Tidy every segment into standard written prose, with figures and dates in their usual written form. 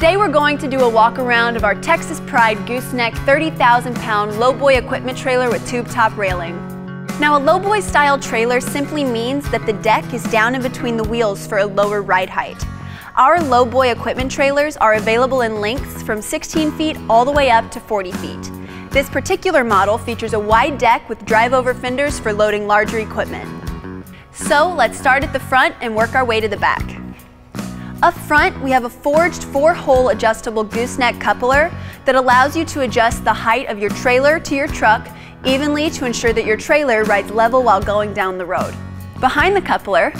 Today we're going to do a walk around of our Texas Pride Gooseneck 30,000 pound Lowboy equipment trailer with tube top railing. Now a Lowboy style trailer simply means that the deck is down in between the wheels for a lower ride height. Our Lowboy equipment trailers are available in lengths from 16 feet all the way up to 40 feet. This particular model features a wide deck with drive over fenders for loading larger equipment. So let's start at the front and work our way to the back. Up front, we have a forged 4-hole adjustable gooseneck coupler that allows you to adjust the height of your trailer to your truck evenly to ensure that your trailer rides level while going down the road. Behind the coupler,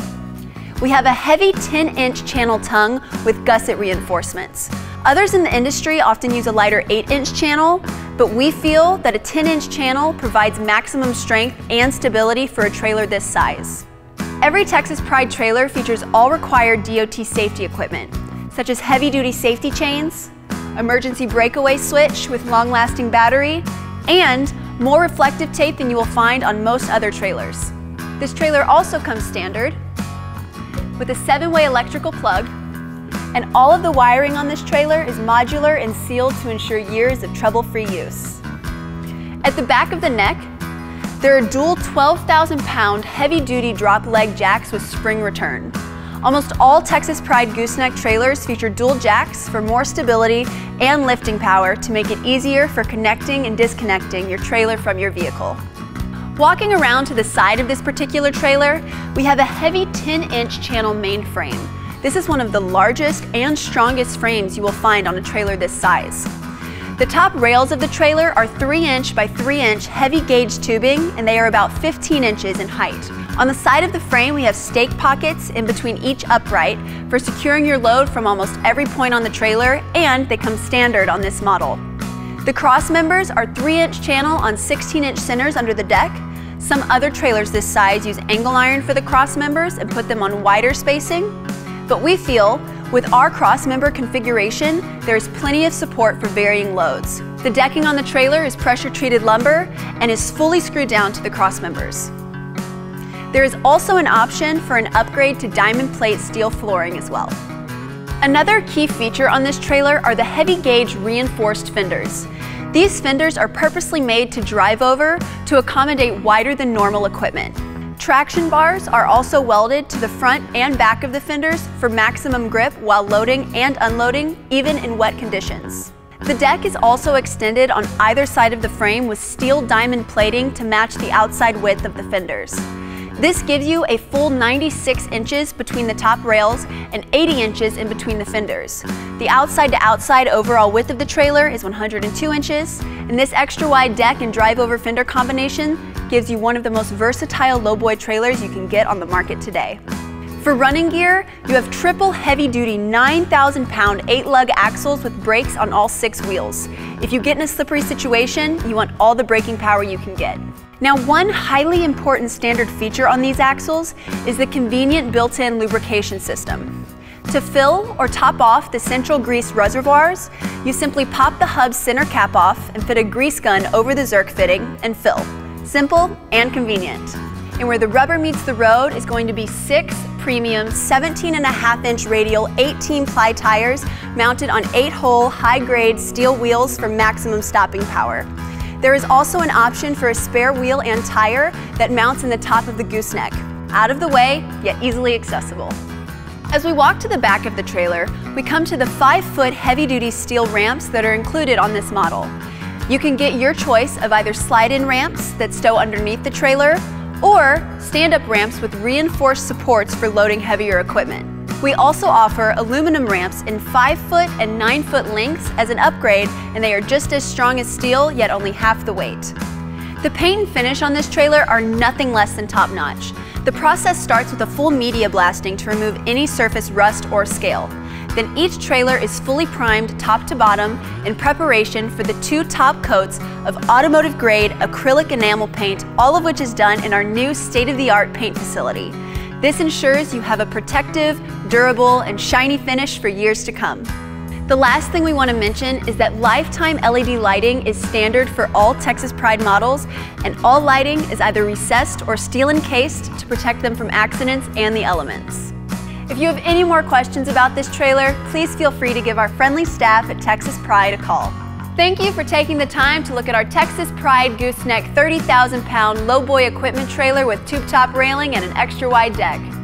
we have a heavy 10-inch channel tongue with gusset reinforcements. Others in the industry often use a lighter 8-inch channel, but we feel that a 10-inch channel provides maximum strength and stability for a trailer this size. Every Texas Pride trailer features all required DOT safety equipment, such as heavy-duty safety chains, emergency breakaway switch with long-lasting battery, and more reflective tape than you will find on most other trailers. This trailer also comes standard with a 7-way electrical plug, and all of the wiring on this trailer is modular and sealed to ensure years of trouble-free use. At the back of the neck, there are dual 12,000-pound heavy-duty drop leg jacks with spring return. Almost all Texas Pride Gooseneck trailers feature dual jacks for more stability and lifting power to make it easier for connecting and disconnecting your trailer from your vehicle. Walking around to the side of this particular trailer, we have a heavy 10-inch channel main frame. This is one of the largest and strongest frames you will find on a trailer this size. The top rails of the trailer are 3-inch by 3-inch heavy gauge tubing, and they are about 15 inches in height. On the side of the frame, we have stake pockets in between each upright for securing your load from almost every point on the trailer, and they come standard on this model. The cross members are 3-inch channel on 16-inch centers under the deck. Some other trailers this size use angle iron for the cross members and put them on wider spacing, but we feel with our cross member configuration, there's plenty of support for varying loads. The decking on the trailer is pressure treated lumber and is fully screwed down to the cross members. There is also an option for an upgrade to diamond plate steel flooring as well. Another key feature on this trailer are the heavy gauge reinforced fenders. These fenders are purposely made to drive over to accommodate wider than normal equipment. Traction bars are also welded to the front and back of the fenders for maximum grip while loading and unloading, even in wet conditions. The deck is also extended on either side of the frame with steel diamond plating to match the outside width of the fenders. This gives you a full 96 inches between the top rails and 80 inches in between the fenders. The outside to outside overall width of the trailer is 102 inches, and this extra wide deck and drive over fender combination gives you one of the most versatile Lowboy trailers you can get on the market today. For running gear, you have triple heavy duty 9,000 pound 8-lug axles with brakes on all 6 wheels. If you get in a slippery situation, you want all the braking power you can get. Now, one highly important standard feature on these axles is the convenient built-in lubrication system. To fill or top off the central grease reservoirs, you simply pop the hub's center cap off and fit a grease gun over the Zerk fitting and fill. Simple and convenient. And where the rubber meets the road is going to be 6 premium 17.5-inch radial 18-ply tires mounted on 8-hole high-grade steel wheels for maximum stopping power. There is also an option for a spare wheel and tire that mounts in the top of the gooseneck. Out of the way, yet easily accessible. As we walk to the back of the trailer, we come to the 5-foot heavy-duty steel ramps that are included on this model. You can get your choice of either slide-in ramps that stow underneath the trailer or stand-up ramps with reinforced supports for loading heavier equipment. We also offer aluminum ramps in 5-foot and 9-foot lengths as an upgrade, and they are just as strong as steel, yet only half the weight. The paint and finish on this trailer are nothing less than top-notch. The process starts with a full media blasting to remove any surface rust or scale. Then each trailer is fully primed top to bottom in preparation for the 2 top coats of automotive-grade acrylic enamel paint, all of which is done in our new state-of-the-art paint facility. This ensures you have a protective, durable, and shiny finish for years to come. The last thing we want to mention is that lifetime LED lighting is standard for all Texas Pride models, and all lighting is either recessed or steel encased to protect them from accidents and the elements. If you have any more questions about this trailer, please feel free to give our friendly staff at Texas Pride a call. Thank you for taking the time to look at our Texas Pride Gooseneck 30,000-pound Lowboy equipment trailer with tube-top railing and an extra-wide deck.